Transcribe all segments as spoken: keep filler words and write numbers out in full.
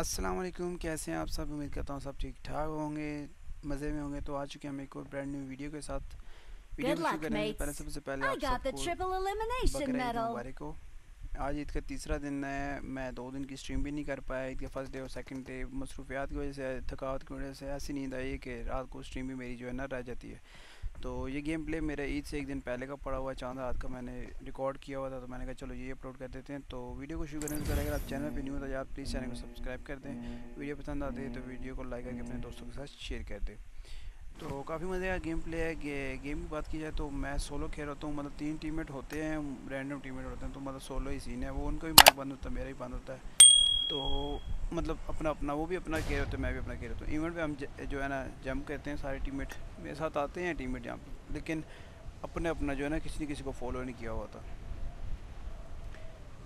अस्सलाम वालेकुम, कैसे हैं आप सब। उम्मीद करता हूँ सब ठीक ठाक होंगे, मज़े में होंगे। तो आ चुके हम एक और ब्रांड न्यू वीडियो के साथ। वीडियो शुरू करने से पहले सबसे पहले आप सबको बकरीद मुबारक हो। आज ईद का तीसरा दिन है, मैं दो दिन की स्ट्रीम भी नहीं कर पाया। ईद का फर्स्ट डे और सेकंड डे मसरूफियात की वजह से, थकावट की वजह से ऐसी नींद आई कि रात को स्ट्रीम भी मेरी जो है ना रह जाती है। तो ये गेम प्ले मेरा ईद से एक दिन पहले का पड़ा हुआ है, चांद रात का मैंने रिकॉर्ड किया हुआ था। तो मैंने कहा चलो ये अपलोड कर देते हैं। तो वीडियो को शुरू करने से पहले अगर आप चैनल पर न्यू हो तो यार प्लीज़ चैनल को सब्सक्राइब कर दें। वीडियो पसंद आती है तो वीडियो को लाइक करके अपने दोस्तों के साथ शेयर कर दें। तो काफ़ी मज़े का गेम प्ले है। गे, गेम की बात की जाए तो मैं सोलो खेल होता हूँ, मतलब तीन टीममेट होते हैं, रैंडम टीममेट होते हैं। तो मतलब सोलो ही सीन है, वो उनका भी माइक बंद होता है, मेरा भी बंद होता है। तो मतलब अपना अपना वो भी अपना खेल होता है, मैं भी अपना खेल होता हूँ। इवेंट पे हम ज, जो है ना जम करते हैं, सारे टीममेट मेरे साथ आते हैं टीममेट यहाँ पर, लेकिन अपने अपना जो है ना किसी ने किसी को फॉलो नहीं किया हुआ था।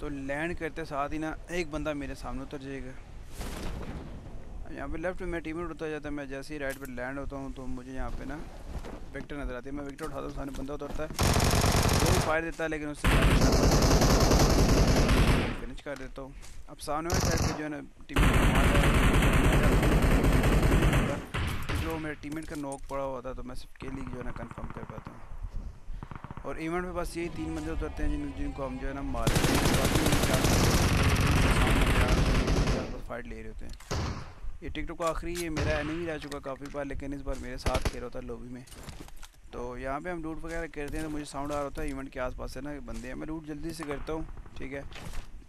तो लैंड करते साथ ही ना एक बंदा मेरे सामने उतर जाएगा। यहाँ पे लेफ्ट में मैं टीममेट उतर जाता है, मैं जैसे ही राइट पे लैंड होता हूँ तो मुझे यहाँ पे ना विक्टर नजर आती है। मैं विक्टर उठाता हूँ, सामने बंदा उतरता है, वो भी फायर देता है, लेकिन उससे फिनिश कर देता हूँ। अब सामने वाली साइड पे जो है ना टीममेट, जो मेरे टीममेट का नॉक पड़ा हुआ था, तो मैं सबके लिए जो है ना कन्फर्म कर पाता हूँ। और इवेंट में बस यही तीन बंदे उतरते हैं जिन जिनको हम जो है ना मार फाइट ले रहे होते हैं। ये टिकटॉक का आखिरी ये मेरा एनिमी रह चुका काफ़ी बार, लेकिन इस बार मेरे साथ खेल रहा था लॉबी में। तो यहाँ पे हम लूट वगैरह करते हैं, तो मुझे साउंड आ रहा होता है इवेंट के आसपास है ना बंदे हैं। मैं लूट जल्दी से करता हूँ, ठीक है।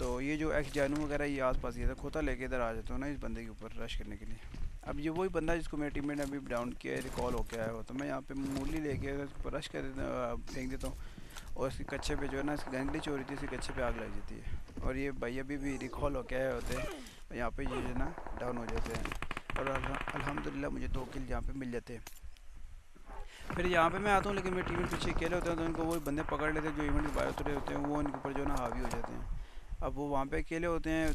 तो ये जो एक्स जानू वगैरह ये आसपास ये था, खोता लेके इधर आ जाता हूँ ना इस बंदे के ऊपर रश करने के लिए। अब ये वही बंदा जिसको मेरे टीममेट ने अभी डाउन किया है, रिकॉल होकर आया हो। तो मैं यहाँ पर मूली लेके ऊपर रश कर देता, फेंक देता हूँ और इसके कच्चे पे जो है ना इसकी गन ग्लिच हो रही थी, इसके कच्चे पे आग लग जाती है। और ये भैया भी भी रिकॉल होके आए होते हैं, और यहाँ पे ये जो ना डाउन हो जाते हैं। और अल्हम्दुलिल्लाह मुझे दो किल यहाँ पे मिल जाते हैं। फिर यहाँ पे मैं आता हूँ, लेकिन मेरे टीम में पीछे खेले होते हैं, तो उनको वो बंदे पकड़ लेते हैं जो इवेंट में बाहर उतरे होते हैं, वो उनके ऊपर जो है ना हावी हो जाते हैं। अब वो वहाँ पे अकेले होते हैं।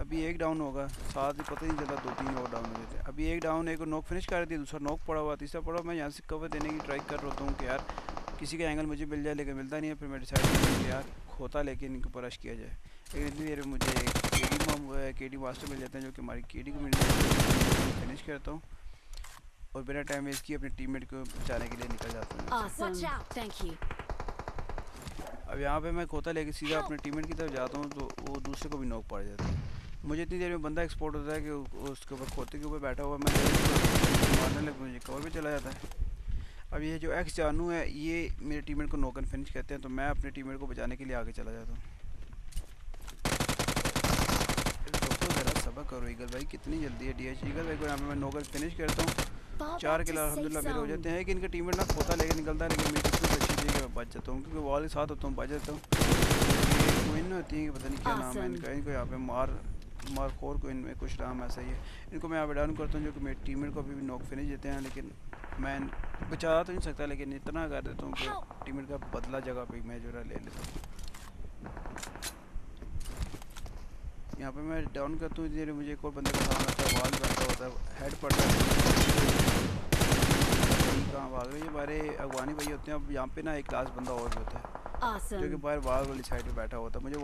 अभी एक डाउन होगा, साथ ही पता नहीं चलता दो तीन और डाउन हो जाते हैं। अभी एक डाउन, एक नॉक फिनिश कर दी, दूसरा नॉक पड़ा हुआ, तीसरा पड़ा। मैं यहाँ से कवर देने की ट्राई कर रहा हूँ कि यार किसी का एंगल मुझे मिल जाए, लेकिन मिलता नहीं है। फिर मैं डिसाइड करता यार खोता लेकिन इनके ऊपर रश किया जाए। लेकिन इतनी देर में मुझे केडी केडी मास्टर मिल जाते हैं, जो कि हमारी केडी को मिल जाती, फिनिश करता हूँ और बिना टाइम वेस्ट किए अपने टीममेट को बचाने के लिए निकल जाता हूँ। अब यहाँ पे मैं खोता लेके सीधा अपने टीममेट की तरफ जाता हूँ, तो वो दूसरे को भी नॉक पड़ जाता है। मुझे इतनी देर में बंदा एक्सपोर्ट होता है कि उसके ऊपर खोते के ऊपर बैठा हुआ, मैं मारने लग मुझे कवर भी चला जाता है। अब ये जो एक्स जानू है ये मेरे टीममेट को नॉक एंड फिनिश करते हैं, तो मैं अपने टीममेट को बचाने के लिए आगे चला जाता हूँ। दोस्तों ज़रा सब्र करो, ईगल भाई कितनी जल्दी है। डीएच ईगल भाई को यहाँ पे मैं नॉक एंड फिनिश करता हूँ, चार किल अल्हम्दुलिल्लाह मेरे हो जाते हैं। कि इनका टीममेट ना खोता लेके निकलता है, लेकिन मेरी टीम अच्छी जगह मैं बच जाता हूँ, क्योंकि वॉल के साथ होता हूँ, बच जाता हूँ। क्वीन होती है, पता नहीं क्या नाम है इनका, इनको यहाँ पे मार मार खोर को इनमें कुछ नाम ऐसा ही है। इनको मैं यहाँ पे डाउन करता हूँ, जो कि मेरे टीममेट को अभी भी नॉक फिनिश देते हैं, लेकिन मैं बचा तो नहीं सकता, लेकिन इतना कर देता हूँ कि टीममेट का बदला जगह पे मैं जो है ले लेता हूँ। यहाँ पे मैं डाउन करता हूँ, इधर मुझे एक और बंदे का सामना आता है, वाल करता होता है, हेड पड़ता है। कहाँ भाग रहे, ये बारे अफगानी भाई होते हैं। अब यहाँ पे ना एक लास्ट बंदा और होता है, जो कि बाहर बाहर वाली साइड पे बैठा होता है। मुझे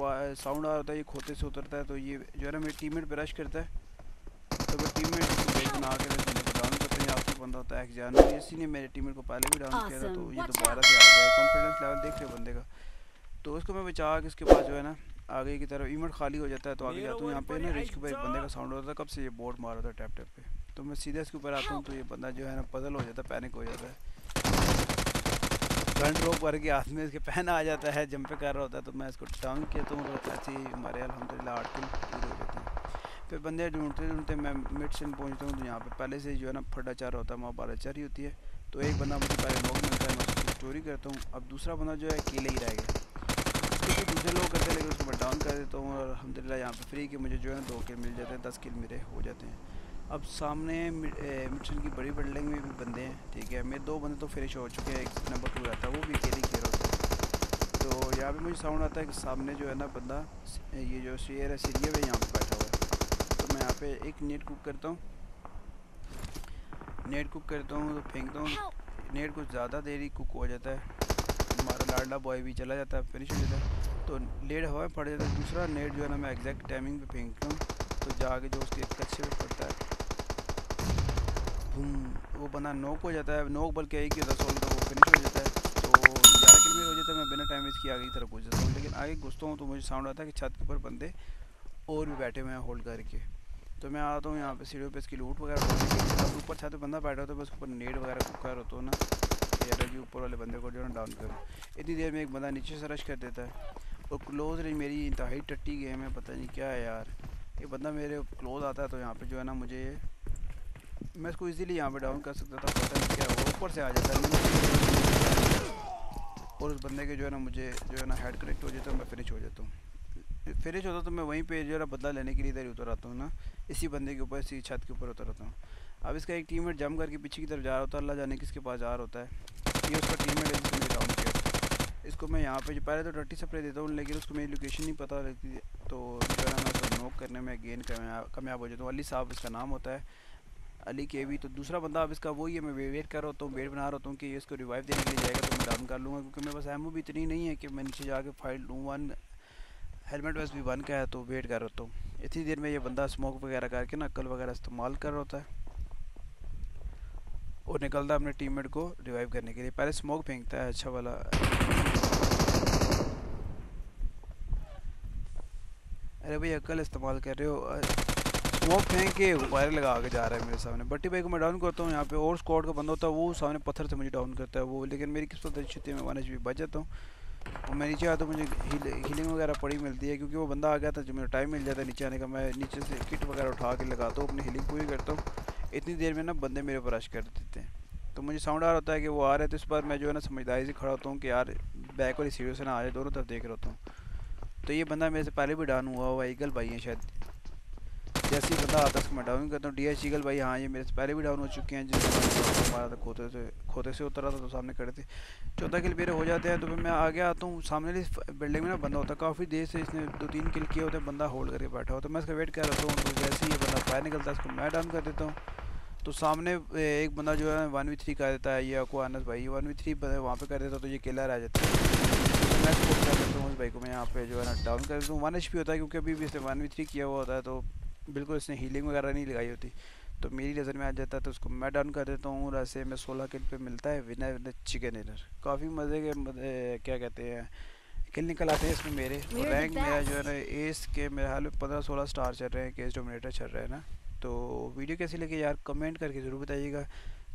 साउंड आ रहा होता है, ये खोते से उतरता है, तो ये जो है ना मेरे टीममेट पे रश करता है। तो वो टीममेट को ब्रेक बना के डाउन करते हैं। आपको बंदा होता है एग्जाम, इसी ने मेरे टीममेट को पहले भी डाउन किया था, तो ये दोबारा से आ गया। कॉन्फिडेंस लेवल देख रहे बंदे का, तो उसको मैं बचा के इसके पास जो है ना आगे की तरफ इवेंट खाली हो जाता है, तो आगे जाता हूँ। यहाँ पे ना रिस्क पर एक बंदे का साउंड होता है, कब से ये बोर्ड मार होता है टैप टैप पे, तो मैं सीधा इसके ऊपर आता हूँ। तो ये बंदा जो है ना पजल हो जाता है, पैनिक हो जाता है, फ्रंट रो पर के हाथ में इसके पहना आ जाता है, जंप कर रहा होता है, तो मैं इसको टांग के तो ऐसे ही हमारे अल्हम्दुलिल्लाह आठ किल पूरे हो जाते हैं। फिर बंदे ढूंढते ढूंढते मैं मिड से पहुँचता हूँ, तो यहाँ पे पहले से जो है ना फटा चार होता है, वहाँ बारह चार ही होती है। तो एक बंदा मुझे पहले नॉक मिलता है, मैं उसकी स्टोरी करता हूँ। अब दूसरा बंदा जो है अकेले ही रह गया, क्योंकि दूसरे लोग करते हैं, लेकिन उसको मैं डाउन कर देता हूँ। और अल्हम्दुलिल्लाह यहाँ पर फ्री के मुझे जो है ना दो किल मिल जाते हैं, दस किल मेरे हो जाते हैं। अब सामने मिशन की बड़ी बिल्डिंग में भी बंदे हैं, ठीक है। मेरे दो बंदे तो फिनिश हो चुके हैं, एक नंबर टू रहता है वो भी अकेले खेल रहा होता। तो यहाँ पे मुझे साउंड आता है कि सामने जो है ना बंदा, ये जो शेर है सीरिया में यहाँ पे बैठा हुआ है। तो मैं यहाँ पे एक नेट कुक करता हूँ, नेट कुक करता हूँ तो फेंकता हूँ, नेट कुछ ज़्यादा देरी कुक हो जाता है, हमारा लाडला बॉय भी चला जाता है, फिनिश हो जाता है। तो लेट हवा में पड़ जाता है। दूसरा नेट जो है ना मैं एग्जैक्ट टाइमिंग पर फेंकता हूँ, तो जाके जो उसके अच्छे में पड़ता है वो बना नोक हो जाता है। नोक बल्कि एक ही होता है, तो वो फिनिश हो जाता है। तो ग्यारह किलोमीटर हो जाता है। मैं बिना टाइम वेस्ट किए आगे की तरफ पहुँच जाता हूँ, लेकिन आगे घुसता हूँ तो मुझे साउंड आता है कि छत के ऊपर बंदे और भी बैठे हुए हैं होल्ड करके। तो मैं आता हूँ यहाँ पे सीढ़ियों पे इसकी लूट वगैरह। ऊपर छत पे बंदा बैठा होता है, बस ऊपर नेट वगैरह कुकर होता हो ना, कि ऊपर वाले बंदे को जो है डाउन करो। इतनी देर में एक बंदा नीचे से रश कर देता है। और क्लोज रेंज मेरी इंतहाई टट्टी गेम है, पता नहीं क्या है यार। ये बंदा मेरे क्लोज आता है तो यहाँ पे जो है ना, मुझे मैं इसको इजीली यहाँ पे डाउन कर सकता था, पता नहीं क्या वो ऊपर से आ जाता है और उस बंदे के जो है ना मुझे जो है ना हेड कनेक्ट हो जाता है। मैं फिनिश हो जाता हूँ। फिनिश होता तो मैं वहीं पे जो है ना बदला लेने के लिए इधर उतर आता हूँ ना, इसी बंदे के ऊपर, इसी छत के ऊपर उतर आता हूँ। अब इसका एक टीममेट जम करके पीछे की तरफ जा रहा होता है, अल्लाह जाने किसके पास जा रहा होता है। ये उसका टीममेट है जिसको मैंने डाउन किया। इसको मैं यहाँ पे जो पहले तो टट्टी स्प्रे देता हूँ, लेकिन उसको मेरी लोकेशन नहीं पता लगती, तो जो है ना उसको नॉक करने में गेन कामयाब हो जाता हूँ। अली साहब इसका नाम होता है, अली के भी। तो दूसरा बंदा अब इसका वही है। मैं वेट कर रहा होता हूँ, वेट बना रहा होता हूँ कि ये इसको रिवाइव देने के लिए जाएगा तो मैं डाउन कर लूँगा, क्योंकि मेरे पास एमओ भी इतनी नहीं है कि मैं नीचे जाके फाइट लूँ। वन हेलमेट वैसे भी बन गया है, तो वेट कर रहा हूँ। इतनी देर में ये बंदा स्मोक वगैरह करके ना अक्ल वगैरह इस्तेमाल कर रहा होता है और निकलता है अपने टीममेट को रिवाइव करने के लिए। पहले स्मोक फेंकता है अच्छा वाला, अरे भाई अक्ल इस्तेमाल कर रहे हो। स्मोक फेंक के वायर लगा के जा रहा है मेरे सामने। बट्टी भाई को मैं डाउन करता हूँ यहाँ पे, और स्क्वाड का बंदा होता है वो सामने पत्थर से मुझे डाउन करता है वो, लेकिन मेरी किस्मत अच्छी थी, मैं वन एच पी बच जाता हूँ। और मैं नीचे आता तो मुझे हीलिंग वगैरह पड़ी मिलती है, क्योंकि वो बंदा आ गया था जो मेरा टाइम मिल जाता है नीचे आने का। मैं नीचे से किट वगैरह उठा के लगाता हूँ, अपनी हीलिंग पूरी करता हूँ। इतनी देर में ना बंदे मेरे ऊपर रश कर देते हैं, तो मुझे साउंड आ रहा होता है कि वो आ रहे हैं। तो इस बार मैं जो है ना समझदारी से खड़ा होता हूँ कि यार बैक वाली सीढ़ियों से ना आ जाए, दोनों तरफ देख रहा होता हूँ। तो ये बंदा मेरे से पहले भी डाउन हुआ हुआ ईगल भाई है शायद, जैसे ही बंदा आता है उसको मैं डाउन करता हूँ। डी एच ईगल भाई, हाँ ये मेरे से पहले भी डाउन हो चुके हैं, जिसमें मारा था खोते से खोते से उतरा था तो सामने खड़े थे। चौदह किल मेरे हो जाते हैं। तो फिर मैं आगे आता हूँ, सामने बिल्डिंग में ना बंदा होता है, काफ़ी देर से इसने दो तीन किल किए होते हैं, बंदा होल्ड करके बैठा होता है। मैं इसका वेट कर रहा हूँ, तो जैसे ही ये बंदा बाहर निकलता है उसको मैं डाउन कर देता हूँ। तो सामने एक बंदा जो है वन वी थ्री कर देता है, ये आपको आनस भाई वन वी थ्री वहाँ पे कर देता है, तो ये किलर आ जाता है। मैं स्पोर्ट कर देता हूँ उस भाई को, मैं यहाँ पे जो है ना डाउन कर देता हूँ। वन एच पी होता है क्योंकि अभी भी इसने वन वी थ्री किया हुआ होता है, तो बिल्कुल इसने हीलिंग वगैरह नहीं लगाई होती, तो मेरी नज़र में आ जाता है, तो उसको मैं डाउन कर देता हूँ। और ऐसे में सोलह किल पर मिलता है विनर विनर चिकन इनर। काफ़ी मज़े के क्या कहते हैं किल निकल आते हैं इसमें मेरे। रैंक मेरा जो है ना एस के मेरे हाल में पंद्रह सोलह स्टार चल रहे हैं, केस डोमिनेटर चल रहे हैं ना। तो वीडियो कैसी लगी यार कमेंट करके ज़रूर बताइएगा।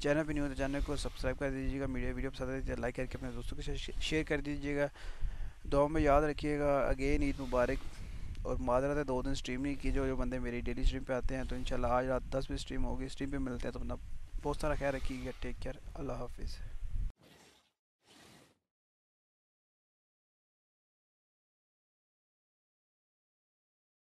चैनल पे न्यू हो तो चैनल को सब्सक्राइब कर दीजिएगा। मीडिया वीडियो पसंद आती है लाइक करके अपने दोस्तों के साथ शेयर कर दीजिएगा। दुआ में याद रखिएगा। अगेन ईद मुबारक। और माजरत है दो दिन स्ट्रीम नहीं की, जो जो बंदे मेरी डेली स्ट्रीम पे आते हैं। तो इंशाल्लाह आज रात दस बजे स्ट्रीम होगी, स्ट्रीम पर मिलते हैं। तो अपना बहुत सारा ख्याल रखिएगा। टेक केयर, अल्लाह हाफिज़।